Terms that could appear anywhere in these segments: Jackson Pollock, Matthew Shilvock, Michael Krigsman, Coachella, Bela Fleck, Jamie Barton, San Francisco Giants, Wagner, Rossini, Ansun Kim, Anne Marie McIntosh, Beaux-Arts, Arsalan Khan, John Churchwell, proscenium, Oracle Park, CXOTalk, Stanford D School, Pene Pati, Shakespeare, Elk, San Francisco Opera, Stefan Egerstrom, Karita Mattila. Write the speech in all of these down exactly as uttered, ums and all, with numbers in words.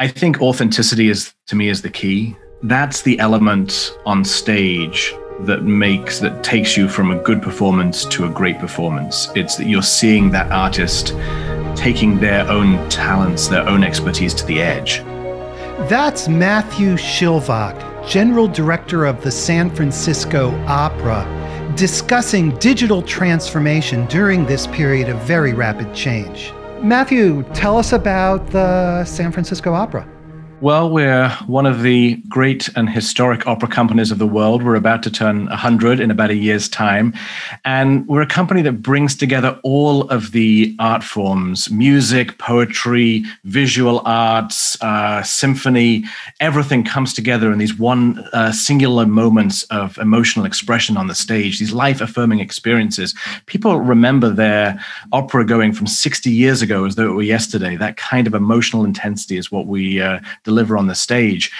I think authenticity is, to me, is the key. That's the element on stage that makes, that takes you from a good performance to a great performance. It's that you're seeing that artist taking their own talents, their own expertise to the edge. That's Matthew Shilvock, General Director of the San Francisco Opera, discussing digital transformation during this period of very rapid change. Matthew, tell us about the San Francisco Opera. Well, we're one of the great and historic opera companies of the world. We're about to turn one hundred in about a year's time. And we're a company that brings together all of the art forms, music, poetry, visual arts, uh, symphony. Everything comes together in these one uh, singular moments of emotional expression on the stage, these life-affirming experiences. People remember their opera going from sixty years ago as though it were yesterday. That kind of emotional intensity is what we uh, deliver on the stage.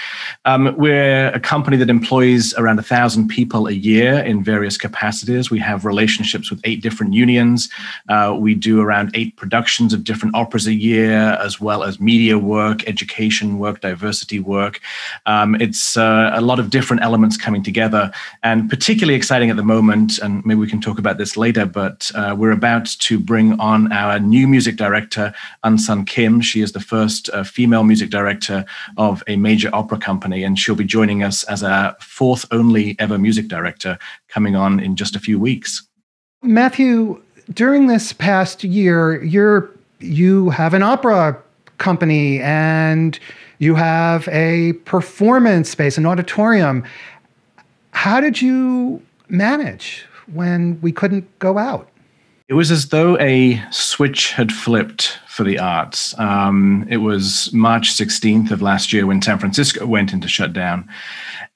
Um, we're a company that employs around a thousand people a year in various capacities. We have relationships with eight different unions. Uh, we do around eight productions of different operas a year, as well as media work, education work, diversity work. Um, it's uh, a lot of different elements coming together, and particularly exciting at the moment, and maybe we can talk about this later, but uh, we're about to bring on our new music director, Ansun Kim. She is the first uh, female music director of a major opera company, and she'll be joining us as our fourth only ever music director, coming on in just a few weeks. Matthew, during this past year, you're, you have an opera company and you have a performance space, an auditorium. How did you manage when we couldn't go out? It was as though a switch had flipped for the arts. Um, it was March sixteenth of last year when San Francisco went into shutdown.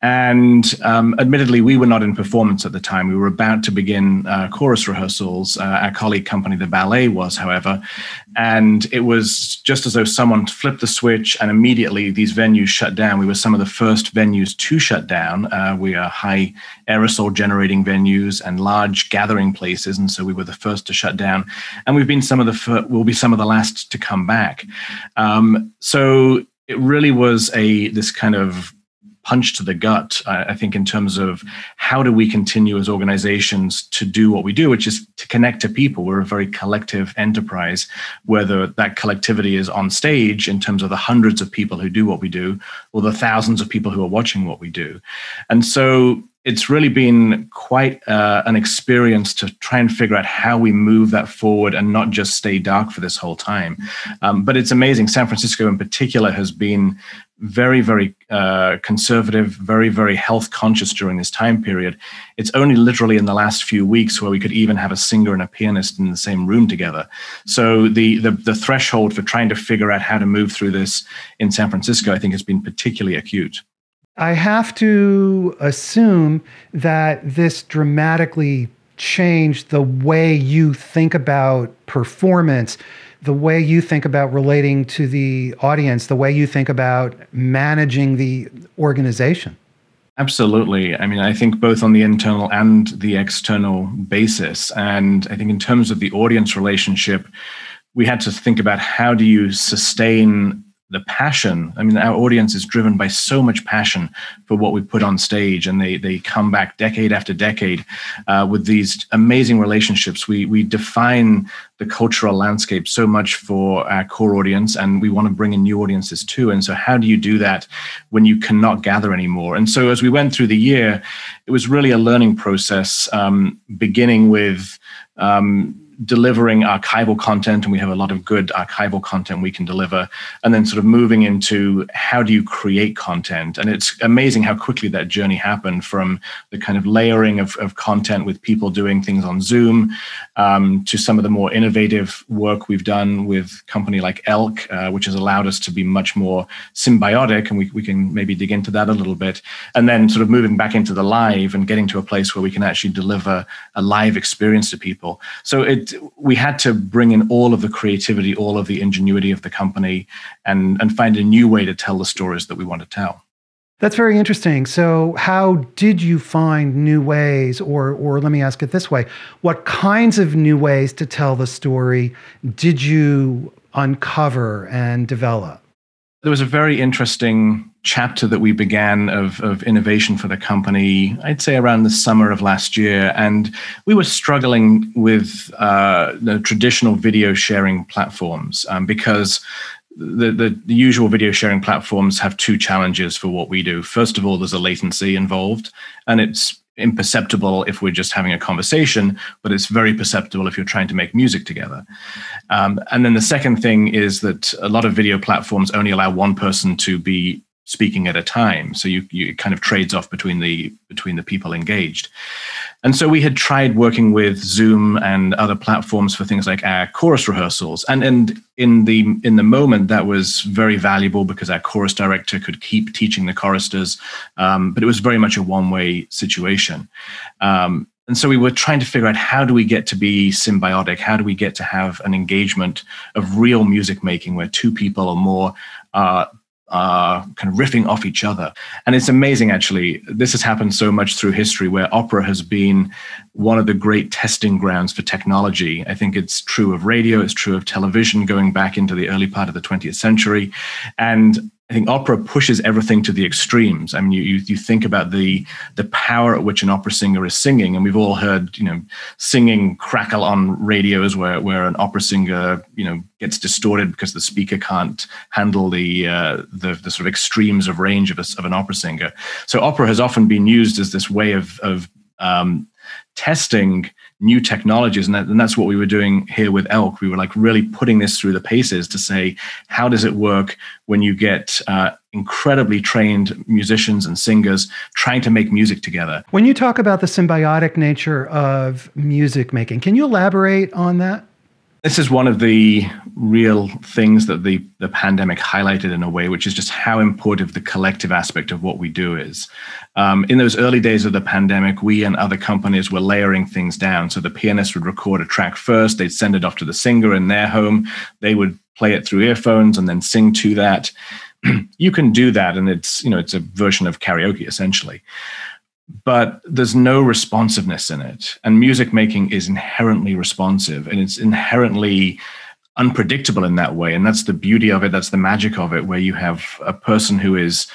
And um, admittedly, we were not in performance at the time. We were about to begin uh, chorus rehearsals. Uh, our colleague company, the ballet, was, however. And it was just as though someone flipped the switch, and immediately these venues shut down. We were some of the first venues to shut down. Uh, we are high aerosol generating venues and large gathering places, and so we were the first to shut down. And we've been some of the fir- we'll be some of the last to come back. Um, so it really was a this kind of punch to the gut, I think, in terms of how do we continue as organizations to do what we do, which is to connect to people. We're a very collective enterprise, whether that collectivity is on stage in terms of the hundreds of people who do what we do, or the thousands of people who are watching what we do. And so it's really been quite uh, an experience to try and figure out how we move that forward and not just stay dark for this whole time. Um, but it's amazing. San Francisco in particular has been very, very uh, conservative, very, very health conscious during this time period. It's only literally in the last few weeks where we could even have a singer and a pianist in the same room together. So the, the, the threshold for trying to figure out how to move through this in San Francisco, I think, has been particularly acute. I have to assume that this dramatically changed the way you think about performance, the way you think about relating to the audience, the way you think about managing the organization. Absolutely. I mean, I think both on the internal and the external basis. And I think in terms of the audience relationship, we had to think about how do you sustain the passion. I mean, our audience is driven by so much passion for what we put on stage, and they they come back decade after decade uh, with these amazing relationships. We we define the cultural landscape so much for our core audience, and we want to bring in new audiences too. And so, how do you do that when you cannot gather anymore? And so, as we went through the year, it was really a learning process, um, beginning with Um, delivering archival content, and we have a lot of good archival content we can deliver, and then sort of moving into how do you create content. And it's amazing how quickly that journey happened, from the kind of layering of, of content with people doing things on Zoom um, to some of the more innovative work we've done with a company like Elk, uh, which has allowed us to be much more symbiotic, and we, we can maybe dig into that a little bit, and then sort of moving back into the live and getting to a place where we can actually deliver a live experience to people. So it we had to bring in all of the creativity, all of the ingenuity of the company, and, and find a new way to tell the stories that we want to tell. That's very interesting. So how did you find new ways, or, or let me ask it this way, what kinds of new ways to tell the story did you uncover and develop? There was a very interesting chapter that we began of, of innovation for the company, I'd say around the summer of last year. And we were struggling with uh, the traditional video sharing platforms um, because the, the, the usual video sharing platforms have two challenges for what we do. First of all, there's a latency involved, and it's imperceptible if we're just having a conversation, but it's very perceptible if you're trying to make music together. Um, and then the second thing is that a lot of video platforms only allow one person to be speaking at a time. So you, you it kind of trades off between the between the people engaged. And so we had tried working with Zoom and other platforms for things like our chorus rehearsals. And and in the in the moment that was very valuable because our chorus director could keep teaching the choristers. Um, but it was very much a one-way situation. Um, and so we were trying to figure out, how do we get to be symbiotic? How do we get to have an engagement of real music making where two people or more are uh, are kind of riffing off each other? And it's amazing, actually. This has happened so much through history, where opera has been one of the great testing grounds for technology. I think it's true of radio, it's true of television going back into the early part of the twentieth century. And I think opera pushes everything to the extremes. I mean, you, you you think about the the power at which an opera singer is singing, and we've all heard, you know, singing crackle on radios where where an opera singer, you know, gets distorted because the speaker can't handle the uh, the, the sort of extremes of range of a, of an opera singer. So opera has often been used as this way of of um, testing new technologies. And, that, and that's what we were doing here with Elk. We were like really putting this through the paces to say, how does it work when you get uh, incredibly trained musicians and singers trying to make music together? When you talk about the symbiotic nature of music making, can you elaborate on that? This is one of the real things that the, the pandemic highlighted in a way, which is just how important the collective aspect of what we do is. Um, in those early days of the pandemic, we and other companies were layering things down. So the pianist would record a track first, they'd send it off to the singer in their home, they would play it through earphones and then sing to that. You can do that, and it's, you know, it's a version of karaoke essentially. But there's no responsiveness in it. And music making is inherently responsive, and it's inherently unpredictable in that way. And that's the beauty of it. That's the magic of it, where you have a person who is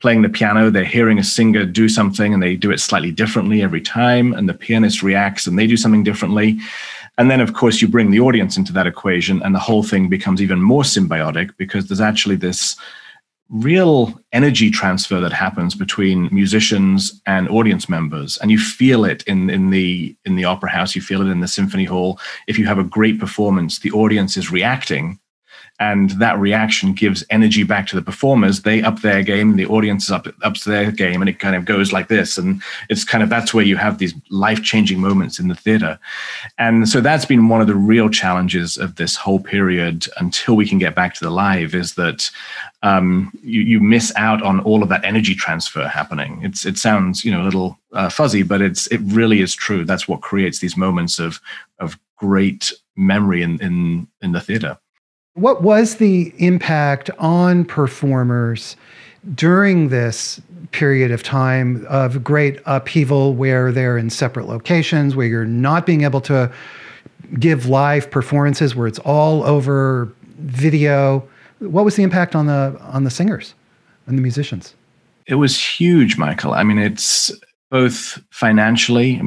playing the piano, they're hearing a singer do something, and they do it slightly differently every time. And the pianist reacts, and they do something differently. And then, of course, you bring the audience into that equation, and the whole thing becomes even more symbiotic, because there's actually this real energy transfer that happens between musicians and audience members. And you feel it in, in the in the opera house, you feel it in the symphony hall. If you have a great performance, the audience is reacting, and that reaction gives energy back to the performers. They up their game, the audience is up, ups their game, and it kind of goes like this. And it's kind of, that's where you have these life-changing moments in the theater. And so that's been one of the real challenges of this whole period until we can get back to the live, is that Um, you, you miss out on all of that energy transfer happening. It's, it sounds, you know, a little uh, fuzzy, but it's, it really is true. That's what creates these moments of, of great memory in, in, in the theater. What was the impact on performers during this period of time of great upheaval, where they're in separate locations, where you're not being able to give live performances, where it's all over video? What was the impact on the on the singers and the musicians? It was huge, Michael. I mean, it's both financially.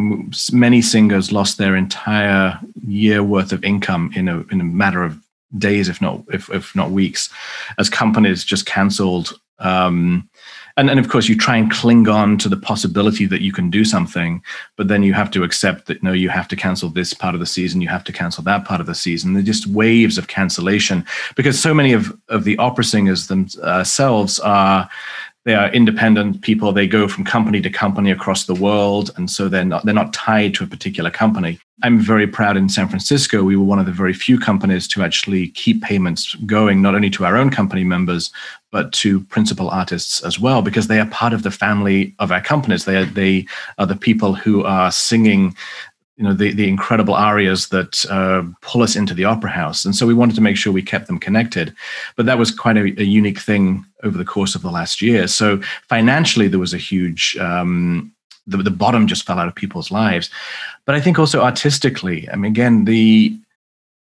Many singers lost their entire year worth of income in a in a matter of days, if not if if not weeks, as companies just canceled. Um, and and of course, you try and cling on to the possibility that you can do something, but then you have to accept that, no, you have to cancel this part of the season, you have to cancel that part of the season. They're just waves of cancellation, because so many of of the opera singers themselves are they are independent people. They go from company to company across the world, and so they're not they're not tied to a particular company. I'm very proud, in San Francisco, we were one of the very few companies to actually keep payments going, not only to our own company members, but to principal artists as well, because they are part of the family of our companies. They are, they are the people who are singing, you know, the, the incredible arias that uh, pull us into the opera house. And so we wanted to make sure we kept them connected. But that was quite a, a unique thing over the course of the last year. So financially, there was a huge um The, the bottom just fell out of people's lives. But I think also artistically, I mean, again, the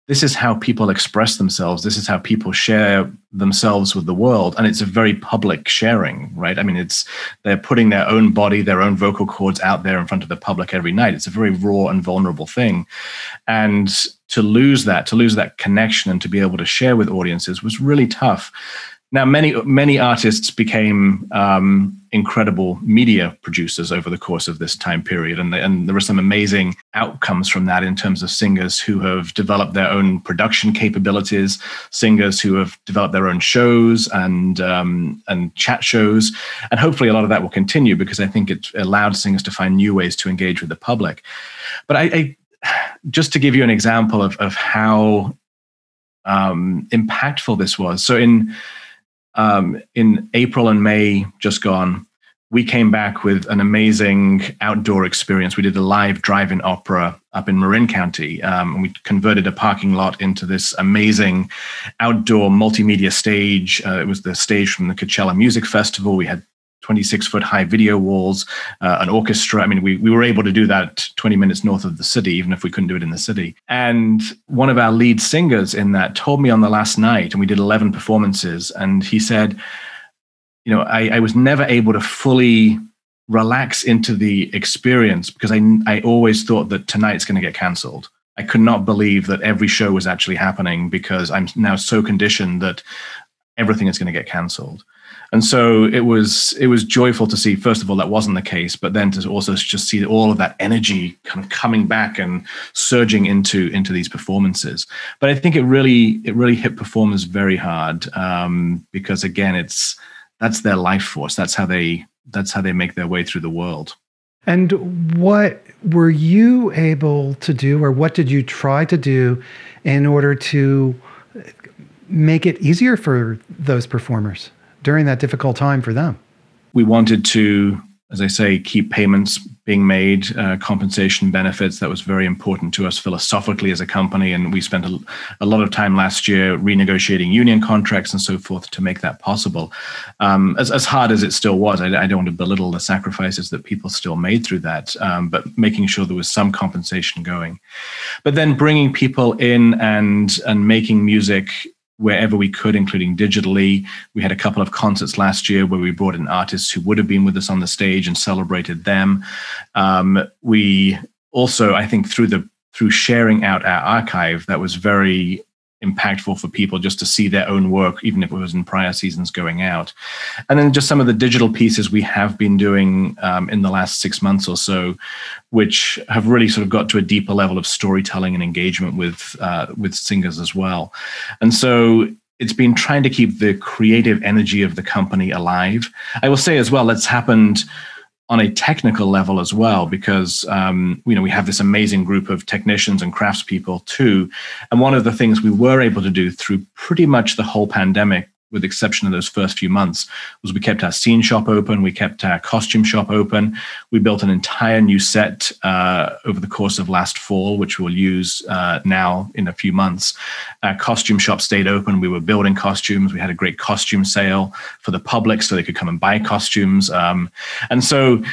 this is how people express themselves. This is how people share themselves with the world. And it's a very public sharing, right? I mean, it's they're putting their own body, their own vocal cords out there in front of the public every night. It's a very raw and vulnerable thing. And to lose that, to lose that connection and to be able to share with audiences was really tough. Now, many, many artists became um, incredible media producers over the course of this time period. And, the, and there were some amazing outcomes from that in terms of singers who have developed their own production capabilities, singers who have developed their own shows and, um, and chat shows. And hopefully a lot of that will continue because I think it allowed singers to find new ways to engage with the public. But I, I just to give you an example of, of how um, impactful this was. So in... Um, in April and May just gone, we came back with an amazing outdoor experience. We did a live drive-in opera up in Marin County. Um, and we converted a parking lot into this amazing outdoor multimedia stage. Uh, it was the stage from the Coachella Music Festival. We had twenty-six foot high video walls, uh, an orchestra. I mean, we, we were able to do that twenty minutes north of the city, even if we couldn't do it in the city. And one of our lead singers in that told me on the last night, and we did eleven performances, and he said, you know, I, I was never able to fully relax into the experience because I, I always thought that tonight's going to get canceled. I could not believe that every show was actually happening because I'm now so conditioned that everything is going to get canceled. And so it was it was joyful to see, first of all, that wasn't the case, but then to also just see all of that energy kind of coming back and surging into into these performances. But I think it really it really hit performers very hard um, because, again, it's that's their life force. That's how they that's how they make their way through the world. And what were you able to do, or what did you try to do in order to make it easier for those performers during that difficult time for them? We wanted to, as I say, keep payments being made, uh, compensation benefits. That was very important to us philosophically as a company. And we spent a, a lot of time last year renegotiating union contracts and so forth to make that possible. Um, as, as hard as it still was, I, I don't want to belittle the sacrifices that people still made through that, um, but making sure there was some compensation going. But then bringing people in and, and making music wherever we could, including digitally. We had a couple of concerts last year where we brought in artists who would have been with us on the stage and celebrated them. Um, we also, I think, through the through sharing out our archive, that was very impactful for people just to see their own work, even if it was in prior seasons going out. And then just some of the digital pieces we have been doing um, in the last six months or so, which have really sort of got to a deeper level of storytelling and engagement with uh, with singers as well. And so it's been trying to keep the creative energy of the company alive. I will say as well, that's happened on a technical level as well, because um, you know, we have this amazing group of technicians and craftspeople too. And one of the things we were able to do through pretty much the whole pandemic, with the exception of those first few months, was we kept our scene shop open, we kept our costume shop open. We built an entire new set uh, over the course of last fall, which we'll use uh, now in a few months. Our costume shop stayed open. We were building costumes. We had a great costume sale for the public so they could come and buy costumes. Um, and so,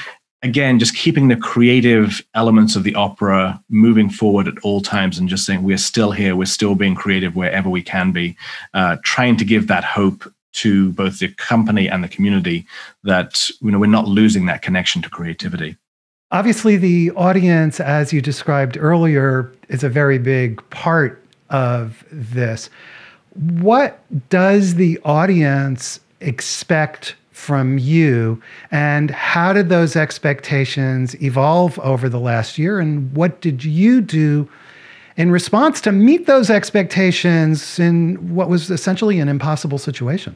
again, just keeping the creative elements of the opera moving forward at all times and just saying we're still here, we're still being creative wherever we can be, uh, trying to give that hope to both the company and the community that, you know, we're not losing that connection to creativity. Obviously, the audience, as you described earlier, is a very big part of this. What does the audience expect from you, and how did those expectations evolve over the last year, and what did you do in response to meet those expectations in what was essentially an impossible situation?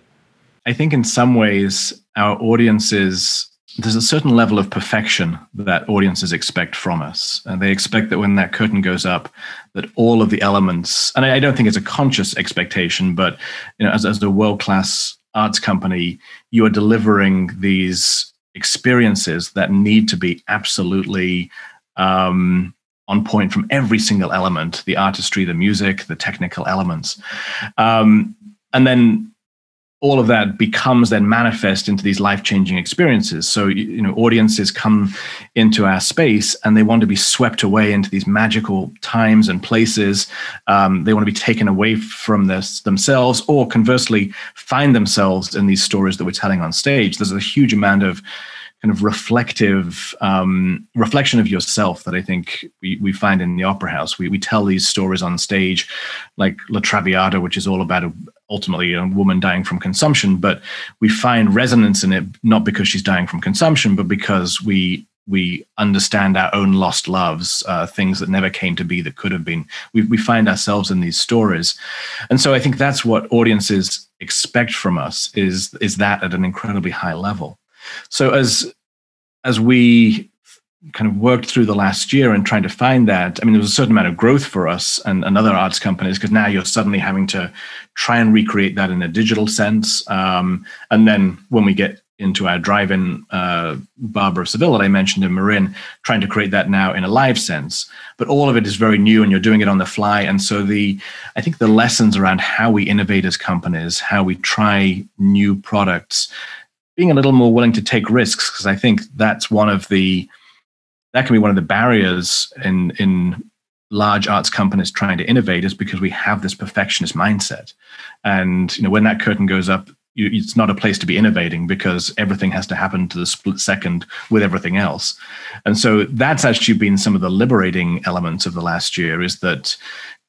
I think in some ways our audiences, there's a certain level of perfection that audiences expect from us. And they expect that when that curtain goes up, that all of the elements, and I, I don't think it's a conscious expectation, but you know, as, as a world-class arts company, you are delivering these experiences that need to be absolutely um, on point from every single element, the artistry, the music, the technical elements. Um, and then all of that becomes then manifest into these life-changing experiences. So, you know, audiences come into our space and they want to be swept away into these magical times and places. Um, they want to be taken away from this themselves, or conversely, find themselves in these stories that we're telling on stage. There's a huge amount of kind of reflective um, reflection of yourself that I think we, we find in the opera house. We we tell these stories on stage, like La Traviata, which is all about a, ultimately a woman dying from consumption, but we find resonance in it, not because she's dying from consumption, but because we we understand our own lost loves, uh, things that never came to be that could have been. We we find ourselves in these stories. And so I think that's what audiences expect from us, is is that at an incredibly high level. So as as we kind of worked through the last year and trying to find that, I mean, there was a certain amount of growth for us and, and other arts companies, because now you're suddenly having to try and recreate that in a digital sense. Um, and then when we get into our drive-in, uh, Barbara Seville that I mentioned in Marin, trying to create that now in a live sense. But all of it is very new and you're doing it on the fly. And so the I think the lessons around how we innovate as companies, how we try new products, being a little more willing to take risks, because I think that's one of the, that can be one of the barriers in in large arts companies trying to innovate, is because we have this perfectionist mindset. And you know, when that curtain goes up, you, it's not a place to be innovating, because everything has to happen to the split second with everything else. And so that's actually been some of the liberating elements of the last year, is that,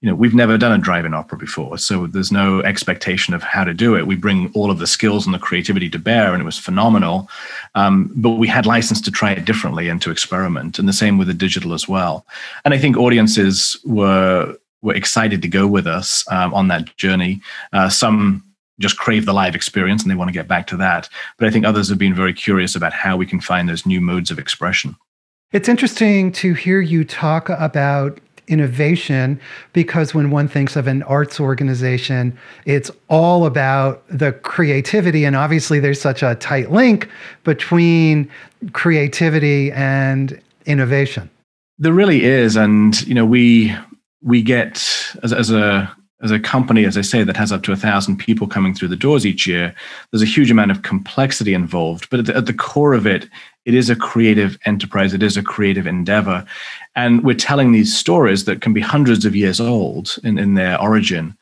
you know, we've never done a drive-in opera before, so there's no expectation of how to do it. We bring all of the skills and the creativity to bear, and it was phenomenal. Um, but we had license to try it differently and to experiment, and the same with the digital as well. And I think audiences were were excited to go with us um, on that journey. Uh, some just crave the live experience, and they want to get back to that. But I think others have been very curious about how we can find those new modes of expression. It's interesting to hear you talk about innovation, because when one thinks of an arts organization, it's all about the creativity. And obviously there's such a tight link between creativity and innovation. There really is. And, you know, we, we get as, as a, as a company, as I say, that has up to a thousand people coming through the doors each year, there's a huge amount of complexity involved. But at the, at the core of it, it is a creative enterprise. It is a creative endeavor. And we're telling these stories that can be hundreds of years old in, in their origin,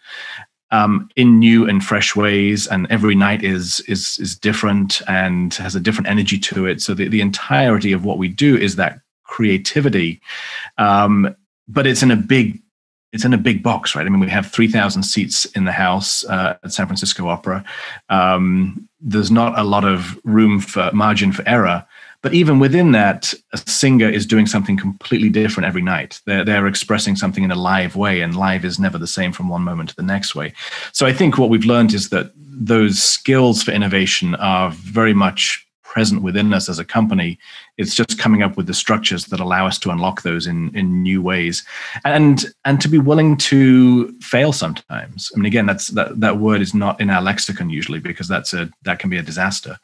um, in new and fresh ways. And every night is, is, is different and has a different energy to it. So the, the entirety of what we do is that creativity. Um, but it's in a big It's in a big box, right? I mean, we have three thousand seats in the house uh, at San Francisco Opera. Um, there's not a lot of room for margin for error. But even within that, a singer is doing something completely different every night. They're, they're expressing something in a live way, and live is never the same from one moment to the next way. So I think what we've learned is that those skills for innovation are very much present within us as a company. It's just coming up with the structures that allow us to unlock those in, in new ways, and and to be willing to fail sometimes. I mean, again, that's that that word is not in our lexicon usually, because that's a that can be a disaster.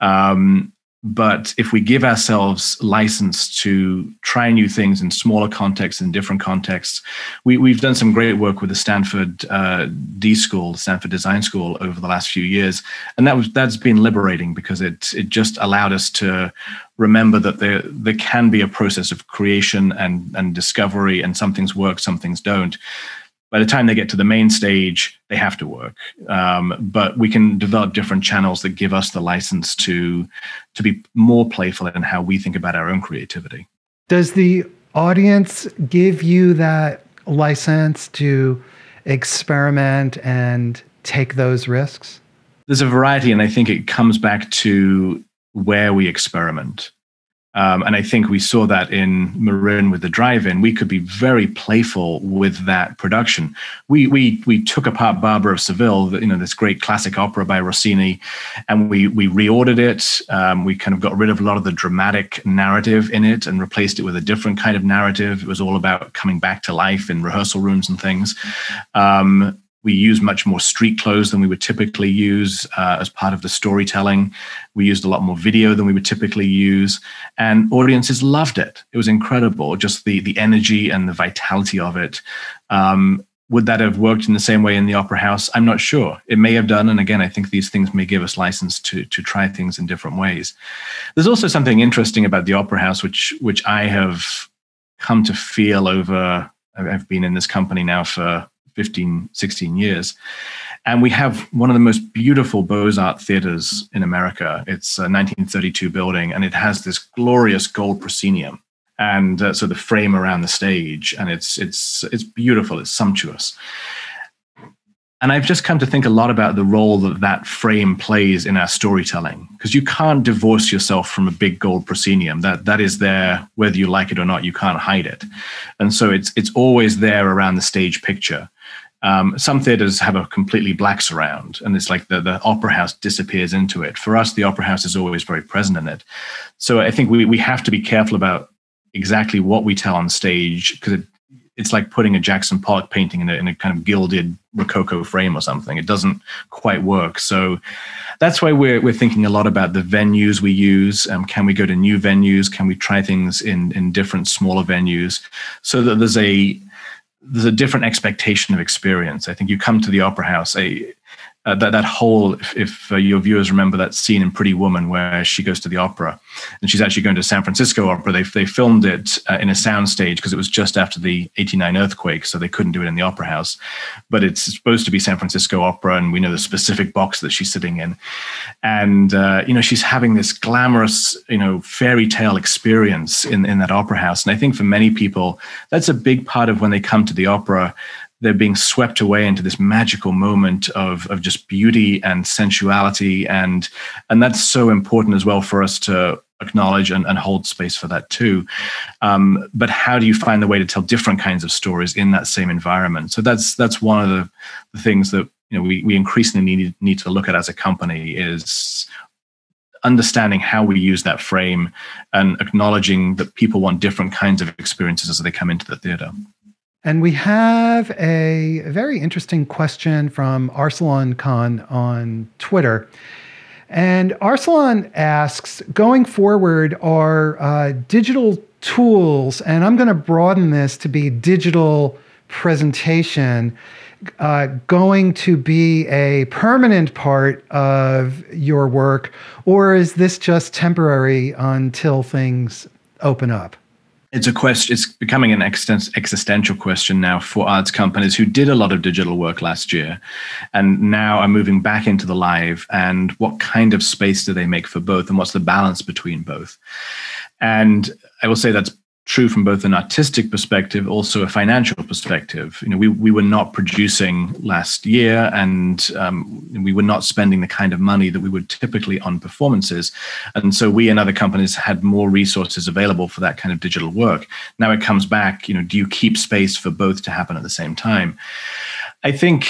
Um, but if we give ourselves license to try new things in smaller contexts, in different contexts, we, we've done some great work with the Stanford uh, D School, Stanford Design School, over the last few years, and that was that's been liberating, because it it just allowed us to remember that there there can be a process of creation and and discovery, and some things work, some things don't. By the time they get to the main stage, they have to work. Um, but we can develop different channels that give us the license to, to be more playful in how we think about our own creativity. Does the audience give you that license to experiment and take those risks? There's a variety, and I think it comes back to where we experiment. Um, and I think we saw that in Marin with the drive-in. We could be very playful with that production. We we we took apart Barbara of Seville, you know, this great classic opera by Rossini, and we we reordered it. Um, we kind of got rid of a lot of the dramatic narrative in it and replaced it with a different kind of narrative. It was all about coming back to life in rehearsal rooms and things. Um, We use much more street clothes than we would typically use uh, as part of the storytelling. We used a lot more video than we would typically use, and audiences loved it. It was incredible, just the the energy and the vitality of it. Um, Would that have worked in the same way in the Opera House? I'm not sure. It may have done. And again, I think these things may give us license to to try things in different ways. There's also something interesting about the Opera House, which which I have come to feel over, I've been in this company now for fifteen, sixteen years. And we have one of the most beautiful Beaux-Arts theaters in America. It's a nineteen thirty-two building, and it has this glorious gold proscenium. And uh, so the frame around the stage, and it's it's it's beautiful, it's sumptuous. And I've just come to think a lot about the role that that frame plays in our storytelling, because you can't divorce yourself from a big gold proscenium. That that is there, whether you like it or not. You can't hide it, and so it's it's always there around the stage picture. Um, some theaters have a completely black surround, and it's like the, the Opera House disappears into it. For us, the Opera House is always very present in it. So I think we we have to be careful about exactly what we tell on stage, because it, it's like putting a Jackson Pollock painting in a, in a kind of gilded Rococo frame or something. It doesn't quite work. So that's why we're we're thinking a lot about the venues we use. Um, can we go to new venues? Can we try things in in different smaller venues, so that there's a there's a different expectation of experience? I think you come to the Opera House, a Uh, that that whole, if, if uh, your viewers remember that scene in Pretty Woman where she goes to the opera, and she's actually going to San Francisco Opera. They they filmed it uh, in a soundstage because it was just after the eighty-nine earthquake, so they couldn't do it in the Opera House. But it's supposed to be San Francisco Opera, and we know the specific box that she's sitting in. And uh, you know, she's having this glamorous, you know, fairy tale experience in in that Opera House. And I think for many people, that's a big part of when they come to the opera. They're being swept away into this magical moment of of just beauty and sensuality, and and that's so important as well for us to acknowledge and, and hold space for that too. Um, but how do you find the way to tell different kinds of stories in that same environment? So that's that's one of the, the things that you know we we increasingly need need to look at as a company, is understanding how we use that frame and acknowledging that people want different kinds of experiences as they come into the theater. And we have a very interesting question from Arsalan Khan on Twitter. And Arsalan asks, going forward are uh, digital tools, and I'm going to broaden this to be digital presentation, uh, going to be a permanent part of your work, or is this just temporary until things open up? It's a question. It's becoming an existential question now for arts companies who did a lot of digital work last year, and now are moving back into the live. And what kind of space do they make for both, and what's the balance between both? And I will say that's true from both an artistic perspective, also a financial perspective. You know, we we were not producing last year, and um, we were not spending the kind of money that we would typically on performances, and so we and other companies had more resources available for that kind of digital work. Now it comes back. You know, do you keep space for both to happen at the same time? I think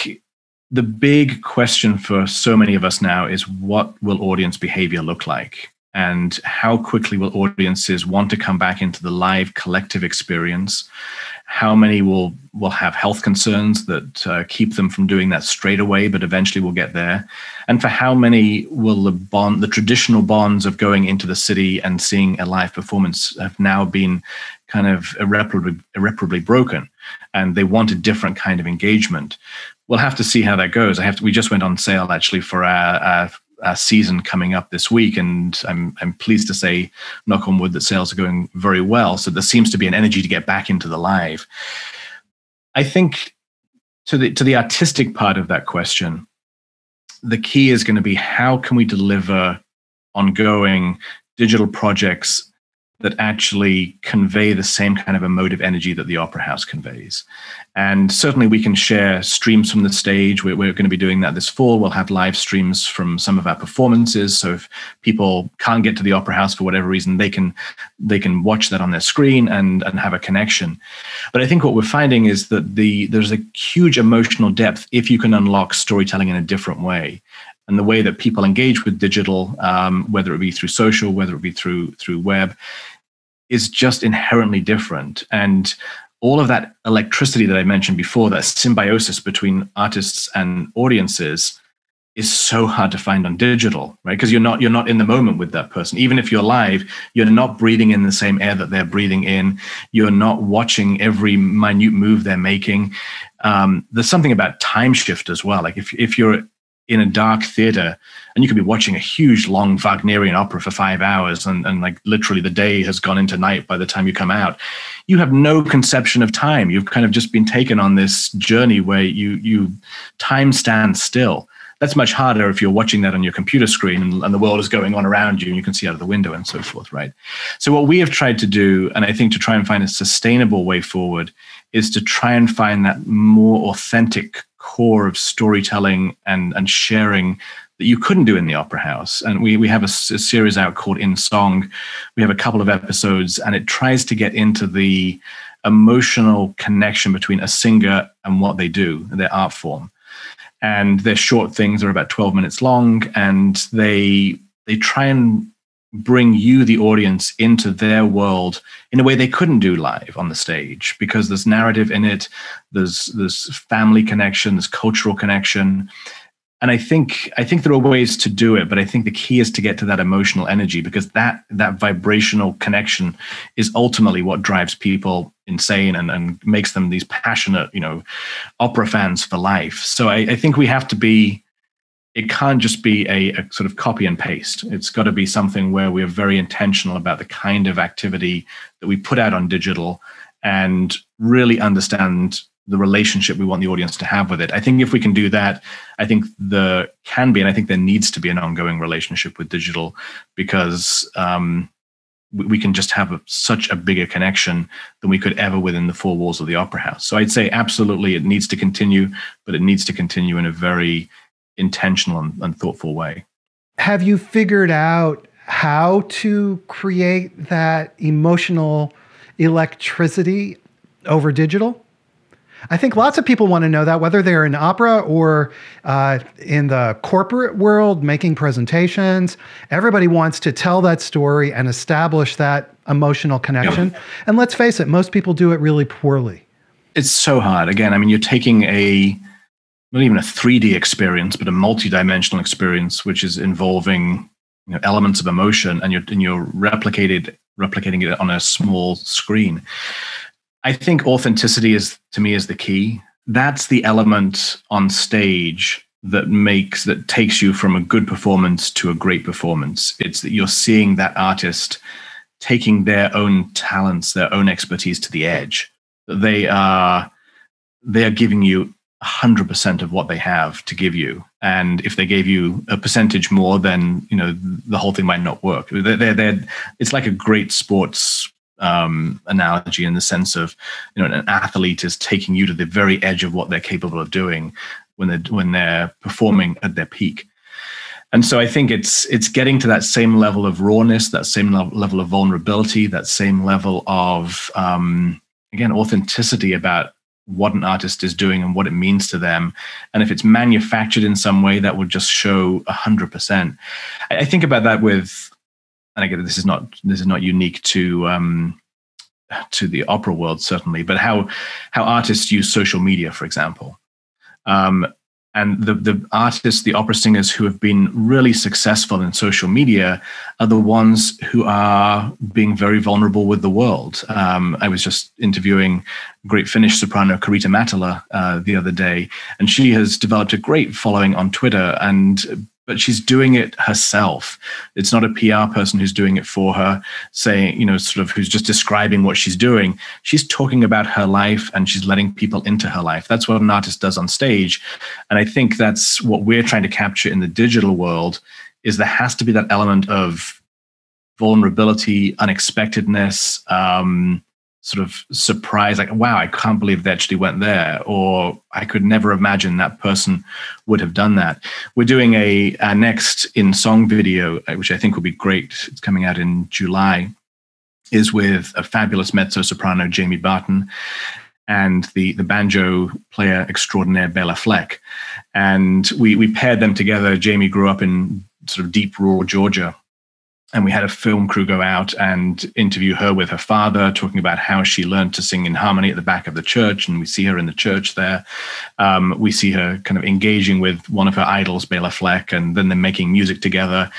the big question for so many of us now is, what will audience behavior look like? And how quickly will audiences want to come back into the live collective experience? How many will, will have health concerns that uh, keep them from doing that straight away, but eventually will get there? And for how many will the bond, the traditional bonds of going into the city and seeing a live performance have now been kind of irreparably, irreparably broken, and they want a different kind of engagement? We'll have to see how that goes. I have to, we just went on sale actually for our, our Our season coming up this week, and I'm I'm pleased to say, knock on wood, that sales are going very well. So there seems to be an energy to get back into the live. I think to the to the artistic part of that question, the key is going to be, how can we deliver ongoing digital projects that actually convey the same kind of emotive energy that the Opera House conveys? And certainly we can share streams from the stage. We're, we're going to be doing that this fall. We'll have live streams from some of our performances. So if people can't get to the Opera House for whatever reason, they can they can watch that on their screen and, and have a connection. But I think what we're finding is that the there's a huge emotional depth if you can unlock storytelling in a different way. And the way that people engage with digital, um, whether it be through social, whether it be through through web, is just inherently different. And all of that electricity that I mentioned before, that symbiosis between artists and audiences, is so hard to find on digital, right? Because you're not you're not in the moment with that person. Even if you're live, you're not breathing in the same air that they're breathing in. You're not watching every minute move they're making. Um, there's something about time shift as well. Like if if you're in a dark theater and you could be watching a huge long Wagnerian opera for five hours and, and like literally the day has gone into night by the time you come out, you have no conception of time. You've kind of just been taken on this journey where you you time stands still. That's much harder if you're watching that on your computer screen and, and the world is going on around you and you can see out of the window and so forth, right? So what we have tried to do, and I think to try and find a sustainable way forward, is to try and find that more authentic core of storytelling and, and sharing that you couldn't do in the opera house. And we we have a, a series out called In Song. We have a couple of episodes and it tries to get into the emotional connection between a singer and what they do, their art form. And their short things are about twelve minutes long, and they they try and bring you, the audience, into their world in a way they couldn't do live on the stage, because there's narrative in it, there's there's family connection, there's cultural connection. And I think I think there are ways to do it, but I think the key is to get to that emotional energy, because that that vibrational connection is ultimately what drives people insane and, and makes them these passionate, you know, opera fans for life. So I, I think we have to be, it can't just be a, a sort of copy and paste. It's got to be something where we're very intentional about the kind of activity that we put out on digital and really understand the relationship we want the audience to have with it. I think if we can do that, I think there can be, and I think there needs to be an ongoing relationship with digital, because um, we, we can just have a, such a bigger connection than we could ever within the four walls of the opera house. So I'd say absolutely it needs to continue, but it needs to continue in a very intentional and, and thoughtful way. Have you figured out how to create that emotional electricity over digital? I think lots of people want to know that, whether they're in opera or uh, in the corporate world, making presentations. Everybody wants to tell that story and establish that emotional connection. Yeah. And let's face it, most people do it really poorly. It's so hard. Again, I mean, you're taking a, not even a three D experience, but a multidimensional experience, which is involving, you know, elements of emotion, and you're, and you're replicated, replicating it on a small screen. I think authenticity is, to me, is the key. That's the element on stage that makes, that takes you from a good performance to a great performance. It's that you're seeing that artist taking their own talents, their own expertise to the edge. They are, they are giving you one hundred percent of what they have to give you. And if they gave you a percentage more, then, you know, the whole thing might not work. They're, they're, they're, it's like a great sports Um, analogy, in the sense of, you know, an athlete is taking you to the very edge of what they're capable of doing when they're when they're performing at their peak. And so I think it's it's getting to that same level of rawness, that same level of vulnerability, that same level of um, again, authenticity about what an artist is doing and what it means to them. And if it's manufactured in some way, that would just show a hundred percent. I think about that with, and I get that this is not this is not unique to um, to the opera world, certainly, but how how artists use social media, for example, um, and the the artists, the opera singers who have been really successful in social media are the ones who are being very vulnerable with the world. Um, I was just interviewing great Finnish soprano Karita Mattila uh, the other day, and she has developed a great following on Twitter, and but she's doing it herself. It's not a P R person who's doing it for her, saying, you know, sort of who's just describing what she's doing. She's talking about her life and she's letting people into her life. That's what an artist does on stage. And I think that's what we're trying to capture in the digital world, is there has to be that element of vulnerability, unexpectedness, um, sort of surprise, like, wow, I can't believe they actually went there, or I could never imagine that person would have done that. We're doing a, a next In Song video, which I think will be great. It's coming out in July, is with a fabulous mezzo-soprano, Jamie Barton, and the, the banjo player extraordinaire, Bela Fleck. And we, we paired them together. Jamie grew up in sort of deep rural Georgia, and we had a film crew go out and interview her with her father, talking about how she learned to sing in harmony at the back of the church. And we see her in the church there. Um, we see her kind of engaging with one of her idols, Bela Fleck, and then they're making music together.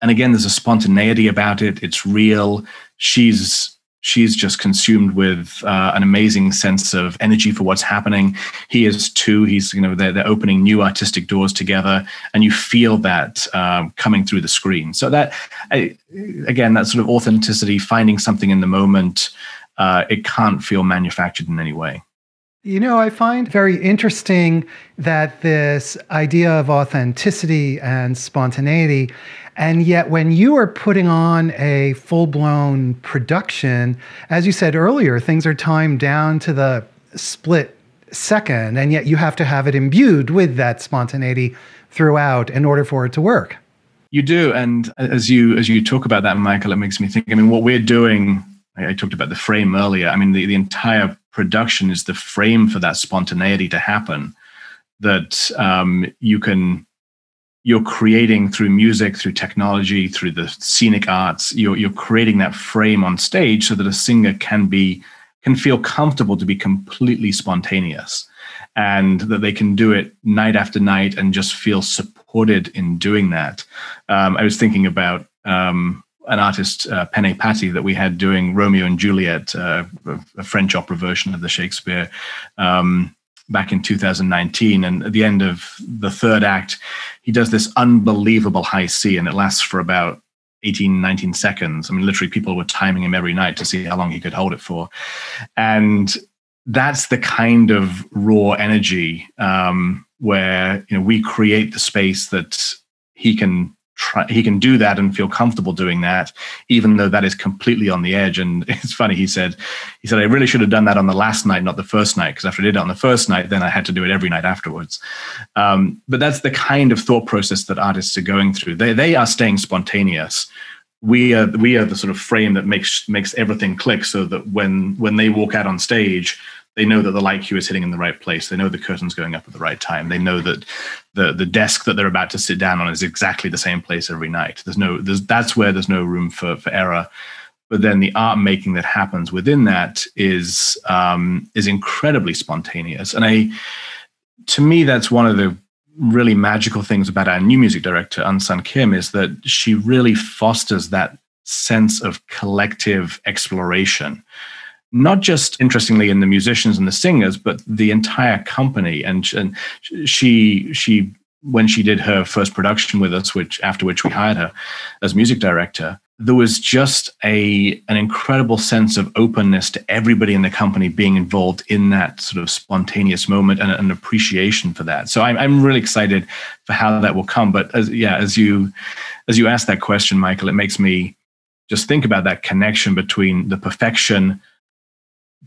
And again, there's a spontaneity about it. It's real. She's She's just consumed with uh, an amazing sense of energy for what's happening. He is too. He's, you know, they're, they're opening new artistic doors together, and you feel that um, coming through the screen. So that, I, again, that sort of authenticity, finding something in the moment, uh, it can't feel manufactured in any way. You know, I find very interesting that this idea of authenticity and spontaneity, and yet when you are putting on a full-blown production, as you said earlier, things are timed down to the split second, and yet you have to have it imbued with that spontaneity throughout in order for it to work. You do, and as you as you talk about that, Michael, it makes me think, I mean, what we're doing, I, I talked about the frame earlier, I mean, the, the entire production is the frame for that spontaneity to happen, that um, you can, you're creating through music, through technology, through the scenic arts, you're, you're creating that frame on stage so that a singer can be, can feel comfortable to be completely spontaneous, and that they can do it night after night and just feel supported in doing that. Um, I was thinking about, um, an artist, uh, Pene Pati, that we had doing Romeo and Juliet, uh, a French opera version of the Shakespeare, um, back in two thousand nineteen. And at the end of the third act, he does this unbelievable high C, and it lasts for about eighteen, nineteen seconds. I mean, literally people were timing him every night to see how long he could hold it for. And that's the kind of raw energy um, where, you know, we create the space that he can Try, he can do that and feel comfortable doing that, even though that is completely on the edge. And it's funny, he said, he said, I really should have done that on the last night, not the first night, because after I did it on the first night, then I had to do it every night afterwards. Um, but that's the kind of thought process that artists are going through. They they are staying spontaneous. We are we are the sort of frame that makes makes everything click, so that when when they walk out on stage, they know that the light cue is hitting in the right place. They know the curtain's going up at the right time. They know that the the desk that they're about to sit down on is exactly the same place every night. There's no, there's, that's where there's no room for, for error. But then the art making that happens within that is um, is incredibly spontaneous. And I, to me, that's one of the really magical things about our new music director, Ansun Kim, is that she really fosters that sense of collective exploration. Not just, interestingly, in the musicians and the singers, but the entire company. And, and she, she, when she did her first production with us, which after which we hired her as music director, there was just a an incredible sense of openness to everybody in the company being involved in that sort of spontaneous moment, and an appreciation for that. So I'm I'm really excited for how that will come. But as yeah, as you as you asked that question, Michael, it makes me just think about that connection between the perfection.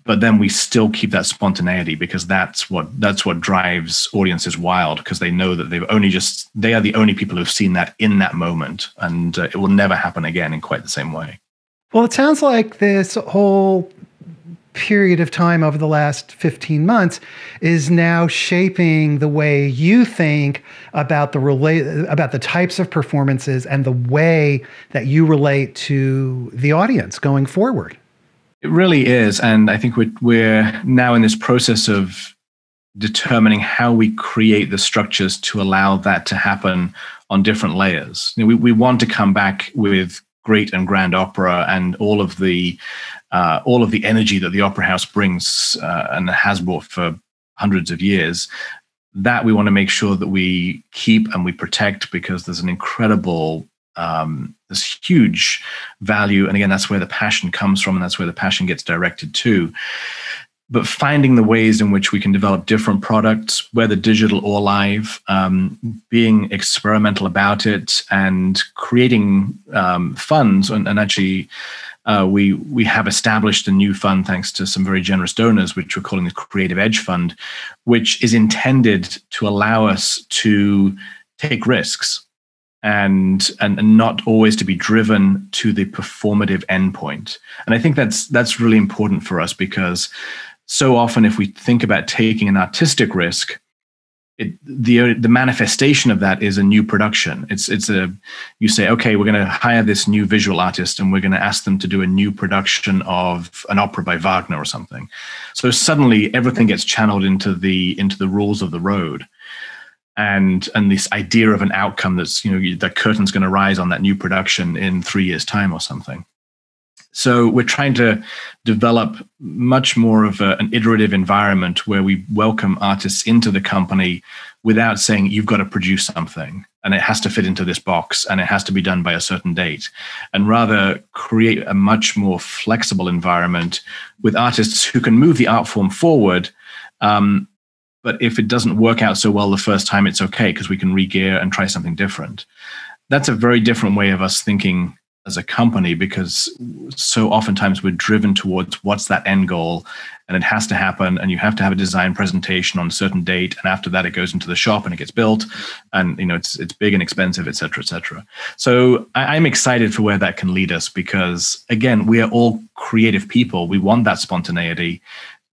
But then we still keep that spontaneity, because that's what that's what drives audiences wild, because they know that they've only just they are the only people who've seen that in that moment, and uh, it will never happen again in quite the same way. Well, it sounds like this whole period of time over the last fifteen months is now shaping the way you think about the relate about the types of performances and the way that you relate to the audience going forward. It really is, and I think we're, we're now in this process of determining how we create the structures to allow that to happen on different layers. You know, we, we want to come back with great and grand opera and all of the uh, all of the energy that the opera house brings uh, and has brought for hundreds of years. That we want to make sure that we keep and we protect, because there's an incredible. Um, this huge value. And again, that's where the passion comes from, and that's where the passion gets directed to. But finding the ways in which we can develop different products, whether digital or live, um, being experimental about it, and creating um, funds. And, and actually, uh, we we have established a new fund, thanks to some very generous donors, which we're calling the Creative Edge Fund, which is intended to allow us to take risks. And, and and not always to be driven to the performative endpoint. And I think that's that's really important for us, because so often if we think about taking an artistic risk, it, the the manifestation of that is a new production. It's it's a you say, okay, we're going to hire this new visual artist, and we're going to ask them to do a new production of an opera by Wagner or something. So suddenly everything gets channeled into the into the rules of the road. And and this idea of an outcome that's, you know, the curtain's going to rise on that new production in three years' time or something. So we're trying to develop much more of a, an iterative environment where we welcome artists into the company without saying, you've got to produce something and it has to fit into this box and it has to be done by a certain date, and rather create a much more flexible environment with artists who can move the art form forward. Um, but if it doesn't work out so well the first time, it's okay because we can re-gear and try something different. That's a very different way of us thinking as a company, because so oftentimes we're driven towards what's that end goal, and it has to happen, and you have to have a design presentation on a certain date, and after that it goes into the shop and it gets built, and you know it's it's big and expensive, et cetera, et cetera. So I, I'm excited for where that can lead us, because again, we are all creative people. We want that spontaneity,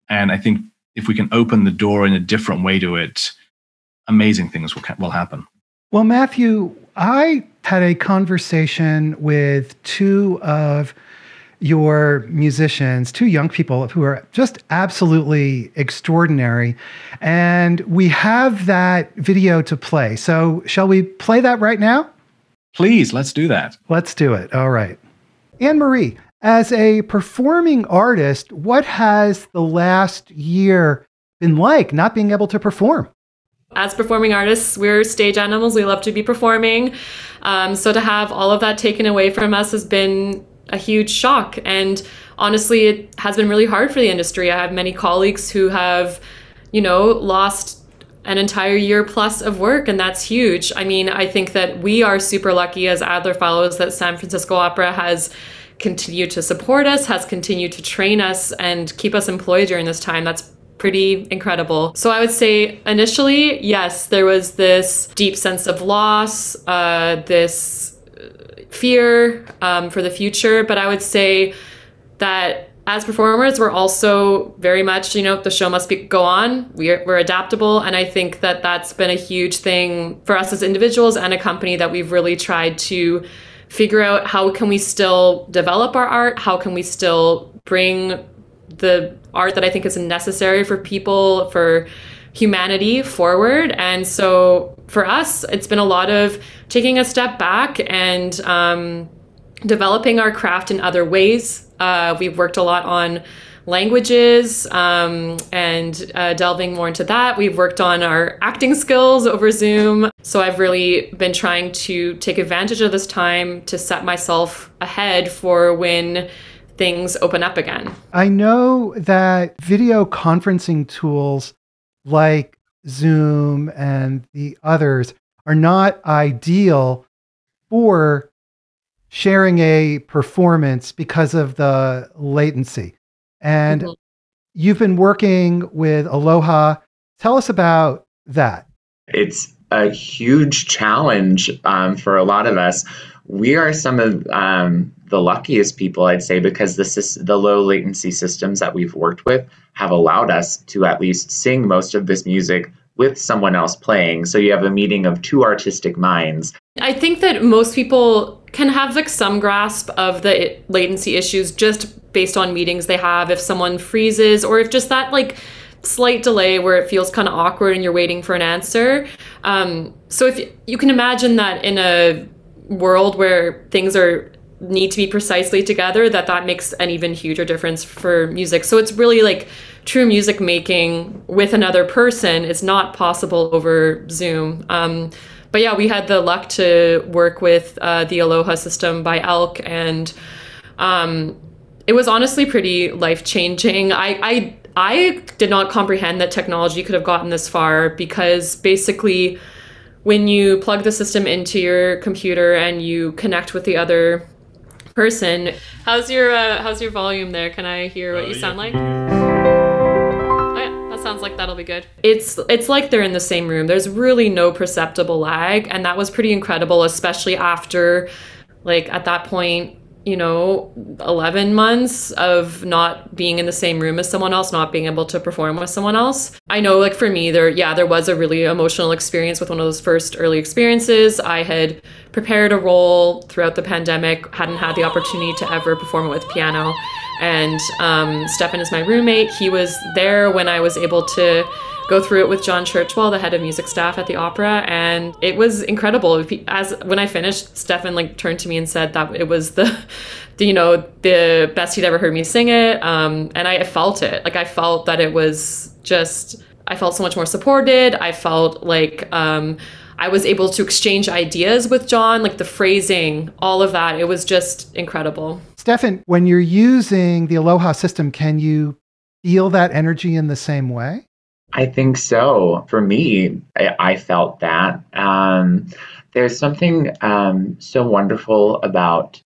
and I think if we can open the door in a different way to it, amazing things will will happen. Well, Matthew, I had a conversation with two of your musicians, two young people who are just absolutely extraordinary. And we have that video to play. So shall we play that right now? Please, let's do that. Let's do it. All right. Anne Marie, as a performing artist, what has the last year been like not being able to perform? As performing artists, we're stage animals. We love to be performing. Um, so to have all of that taken away from us has been a huge shock. And honestly, it has been really hard for the industry. I have many colleagues who have, you know, lost an entire year plus of work. And that's huge. I mean, I think that we are super lucky as Adler Fellows that San Francisco Opera has continued to support us, has continued to train us and keep us employed during this time. That's pretty incredible. So I would say initially, yes, there was this deep sense of loss, uh, this fear um, for the future. But I would say that as performers, we're also very much, you know, the show must be, go on. We're, we're adaptable. And I think that that's been a huge thing for us as individuals and a company, that we've really tried to figure out how can we still develop our art? How can we still bring the art that I think is necessary for people, for humanity forward. And so for us, it's been a lot of taking a step back and um, developing our craft in other ways. Uh, we've worked a lot on languages um, and uh, delving more into that. We've worked on our acting skills over Zoom. So I've really been trying to take advantage of this time to set myself ahead for when things open up again. I know that video conferencing tools like Zoom and the others are not ideal for sharing a performance because of the latency. And mm-hmm. You've been working with Aloha. Tell us about that. It's a huge challenge um, for a lot of us. We are some of um, the luckiest people, I'd say, because the, the low latency systems that we've worked with have allowed us to at least sing most of this music with someone else playing. So you have a meeting of two artistic minds. I think that most people can have like some grasp of the latency issues just based on meetings they have. If someone freezes, or if just that like slight delay where it feels kind of awkward and you're waiting for an answer. Um, so if you can imagine that in a world where things are need to be precisely together, that that makes an even huger difference for music. So it's really like true music making with another person is not possible over Zoom. Um, but yeah, we had the luck to work with uh, the Aloha system by Elk, and um, it was honestly pretty life-changing. I, I, I did not comprehend that technology could have gotten this far, because basically when you plug the system into your computer and you connect with the other person. How's your uh, how's your volume there? Can I hear what oh, you yeah. sound like? Oh, yeah, that sounds like that'll be good. It's it's like they're in the same room. There's really no perceptible lag, and that was pretty incredible, especially after, like at that point, you know, eleven months of not being in the same room as someone else, not being able to perform with someone else. I know like for me there, yeah, there was a really emotional experience with one of those first early experiences. I had prepared a role throughout the pandemic, hadn't had the opportunity to ever perform it with piano. And um, Stefan is my roommate. He was there when I was able to go through it with John Churchwell, the head of music staff at the opera, and it was incredible. As when I finished, Stefan like turned to me and said that it was the, the you know, the best he'd ever heard me sing it, um, and I felt it. Like I felt that it was just, I felt so much more supported. I felt like um, I was able to exchange ideas with John, like the phrasing, all of that. It was just incredible. Stefan, when you're using the Aloha system, can you feel that energy in the same way? I think so. For me, I, I felt that. Um, there's something um, so wonderful about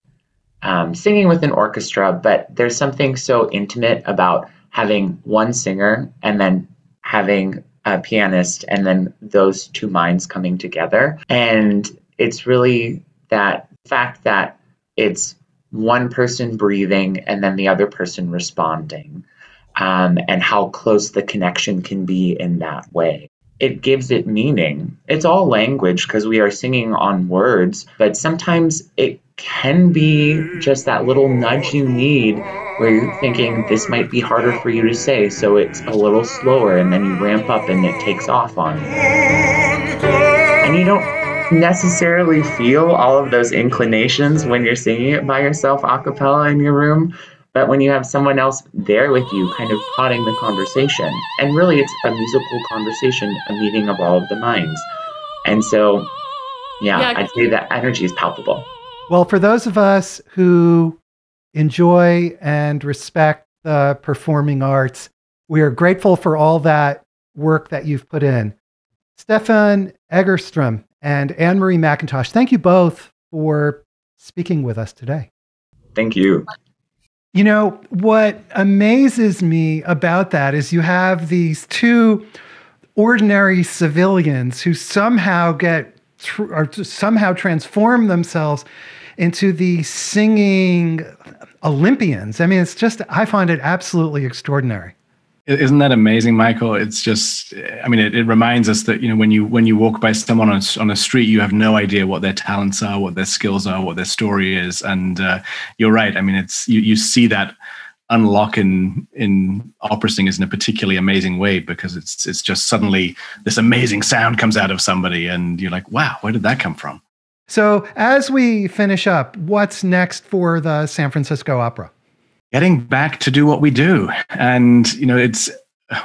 um, singing with an orchestra, but there's something so intimate about having one singer and then having a pianist and then those two minds coming together. And it's really that fact that it's one person breathing and then the other person responding, um, and how close the connection can be in that way. It gives it meaning. It's all language because we are singing on words, but sometimes it can be just that little nudge you need where you're thinking this might be harder for you to say, so it's a little slower, and then you ramp up and it takes off on you. And you don't necessarily feel all of those inclinations when you're singing it by yourself a cappella in your room, but when you have someone else there with you kind of prodding the conversation, and really it's a musical conversation, a meeting of all of the minds. And so, yeah, yeah I'd say that energy is palpable. Well, for those of us who enjoy and respect the performing arts, we are grateful for all that work that you've put in. Stefan Egerstrom and Anne Marie McIntosh, thank you both for speaking with us today. Thank you. You know, what amazes me about that is you have these two ordinary civilians who somehow get tr- or somehow transform themselves into the singing Olympians. I mean, it's just, I find it absolutely extraordinary. Isn't that amazing, Michael? It's just, I mean, it, it reminds us that, you know, when you when you walk by someone on a, on a street, you have no idea what their talents are, what their skills are, what their story is. And uh, you're right. I mean, it's you, you see that unlock in in opera singers in a particularly amazing way, because it's it's just suddenly this amazing sound comes out of somebody and you're like, wow, where did that come from? So as we finish up, what's next for the San Francisco Opera? Getting back to do what we do. And, you know, it's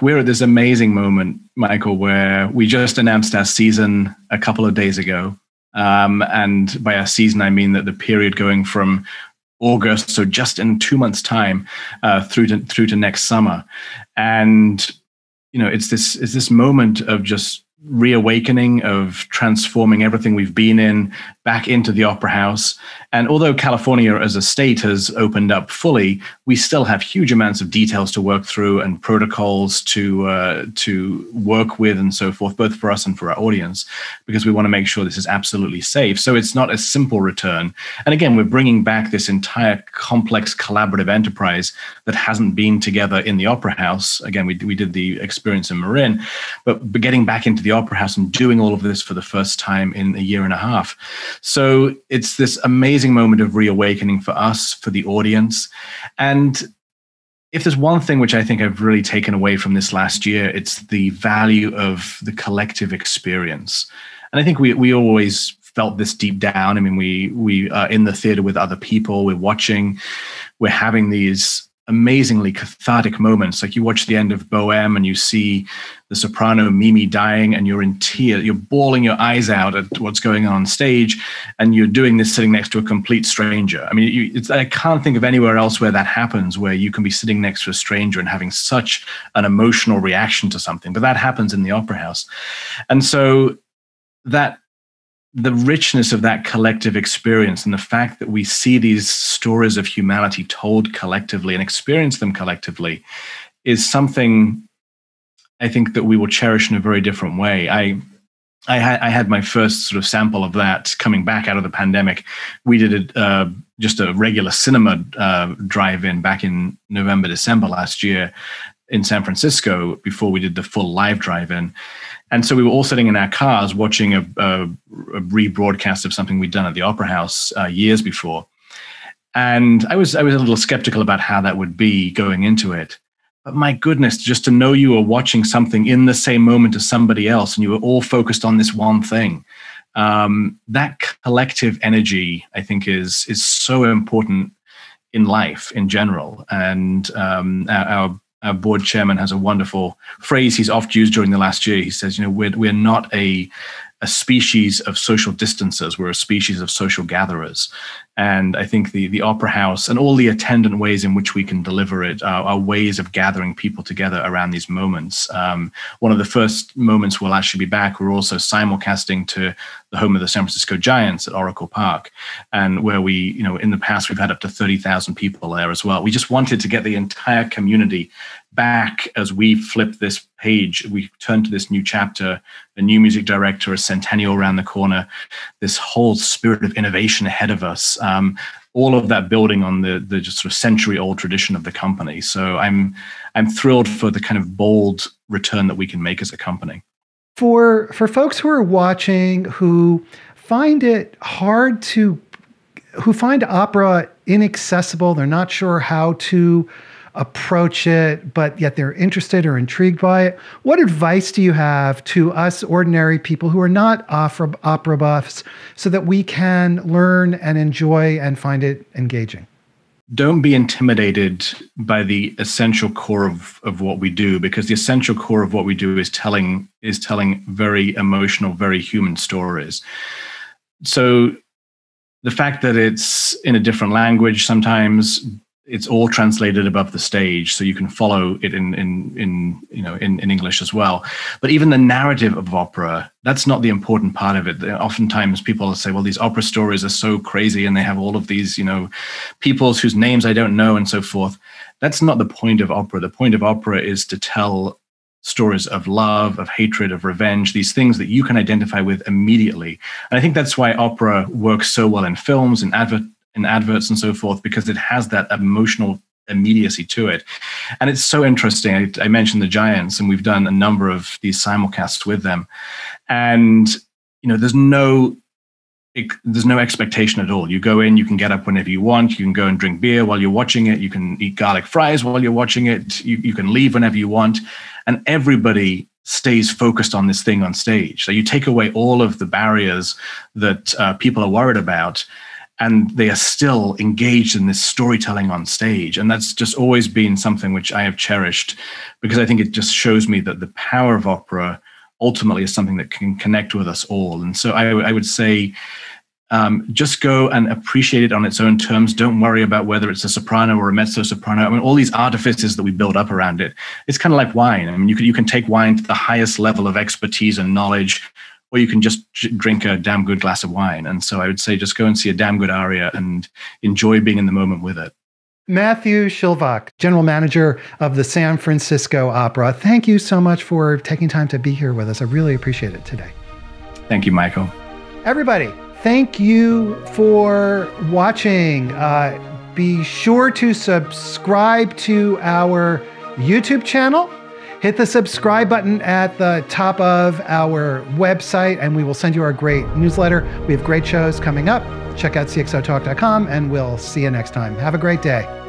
we're at this amazing moment, Michael, where we just announced our season a couple of days ago. Um, and by our season, I mean that the period going from August, so just in two months' time, uh, through to, through to next summer. And, you know, it's this it's this moment of just reawakening, of transforming everything we've been in back into the opera house. And although California as a state has opened up fully, we still have huge amounts of details to work through and protocols to uh, to work with and so forth, both for us and for our audience, because we want to make sure this is absolutely safe. So it's not a simple return. And again, we're bringing back this entire complex collaborative enterprise that hasn't been together in the opera house. Again, we, we did the experience in Marin, but, but getting back into the opera house and doing all of this for the first time in a year and a half. So it's this amazing moment of reawakening for us, for the audience. And if there's one thing which I think I've really taken away from this last year, it's the value of the collective experience. And I think we we always felt this deep down. I mean, we we are in the theater with other people, we're watching, we're having these amazingly cathartic moments. Like you watch the end of Bohème and you see the soprano Mimi dying and you're in tears, you're bawling your eyes out at what's going on on stage, and you're doing this sitting next to a complete stranger. I mean, you, it's, I can't think of anywhere else where that happens, where you can be sitting next to a stranger and having such an emotional reaction to something, but that happens in the opera house. And so that the richness of that collective experience and the fact that we see these stories of humanity told collectively and experience them collectively is something I think that we will cherish in a very different way. I I, ha- I had my first sort of sample of that coming back out of the pandemic. We did a, uh, just a regular cinema uh, drive-in back in November, December last year in San Francisco before we did the full live drive-in. And so we were all sitting in our cars watching a, a, a rebroadcast of something we'd done at the Opera House uh, years before. And I was I was a little skeptical about how that would be going into it. But my goodness, just to know you were watching something in the same moment as somebody else and you were all focused on this one thing, um, that collective energy, I think, is is so important in life in general. And um, our, our board chairman has a wonderful phrase he's oft used during the last year. He says, you know, we're, we're not a, a species of social distancers, we're a species of social gatherers. And I think the the opera house and all the attendant ways in which we can deliver it are, are ways of gathering people together around these moments. Um, one of the first moments we'll actually be back, we're also simulcasting to the home of the San Francisco Giants at Oracle Park, and where we, you know, in the past we've had up to thirty thousand people there as well. We just wanted to get the entire community back as we flip this page, we turn to this new chapter, a new music director, a centennial around the corner, this whole spirit of innovation ahead of us. Um, all of that building on the the just sort of century-old tradition of the company. So I'm I'm thrilled for the kind of bold return that we can make as a company. For for folks who are watching who find it hard to, who find opera inaccessible, they're not sure how to approach it, but yet they're interested or intrigued by it, what advice do you have to us ordinary people who are not opera, opera buffs so that we can learn and enjoy and find it engaging? Don't be intimidated by the essential core of, of what we do, because the essential core of what we do is telling is telling very emotional, very human stories. So the fact that it's in a different language sometimes, it's all translated above the stage, so you can follow it in in in you know in, in English as well. But even the narrative of opera, that's not the important part of it. Oftentimes people say, well, these opera stories are so crazy and they have all of these, you know, peoples whose names I don't know and so forth. That's not the point of opera. The point of opera is to tell stories of love, of hatred, of revenge, these things that you can identify with immediately. And I think that's why opera works so well in films and advertising, in adverts and so forth, because it has that emotional immediacy to it. And it's so interesting. I, I mentioned the Giants, and we've done a number of these simulcasts with them. And, you know, there's no, it, there's no expectation at all. You go in, you can get up whenever you want. You can go and drink beer while you're watching it. You can eat garlic fries while you're watching it. You, you can leave whenever you want. And everybody stays focused on this thing on stage. So you take away all of the barriers that uh, people are worried about, and they are still engaged in this storytelling on stage. And that's just always been something which I have cherished, because I think it just shows me that the power of opera ultimately is something that can connect with us all. And so I, I would say, um, just go and appreciate it on its own terms. Don't worry about whether it's a soprano or a mezzo soprano. I mean, all these artifices that we build up around it, it's kind of like wine. I mean, you can, you can take wine to the highest level of expertise and knowledge, or you can just drink a damn good glass of wine. And so I would say just go and see a damn good aria and enjoy being in the moment with it. Matthew Shilvock, General Manager of the San Francisco Opera, thank you so much for taking time to be here with us. I really appreciate it today. Thank you, Michael. Everybody, thank you for watching. Uh, be sure to subscribe to our YouTube channel. Hit the subscribe button at the top of our website, and we will send you our great newsletter. We have great shows coming up. Check out C X O Talk dot com, and we'll see you next time. Have a great day.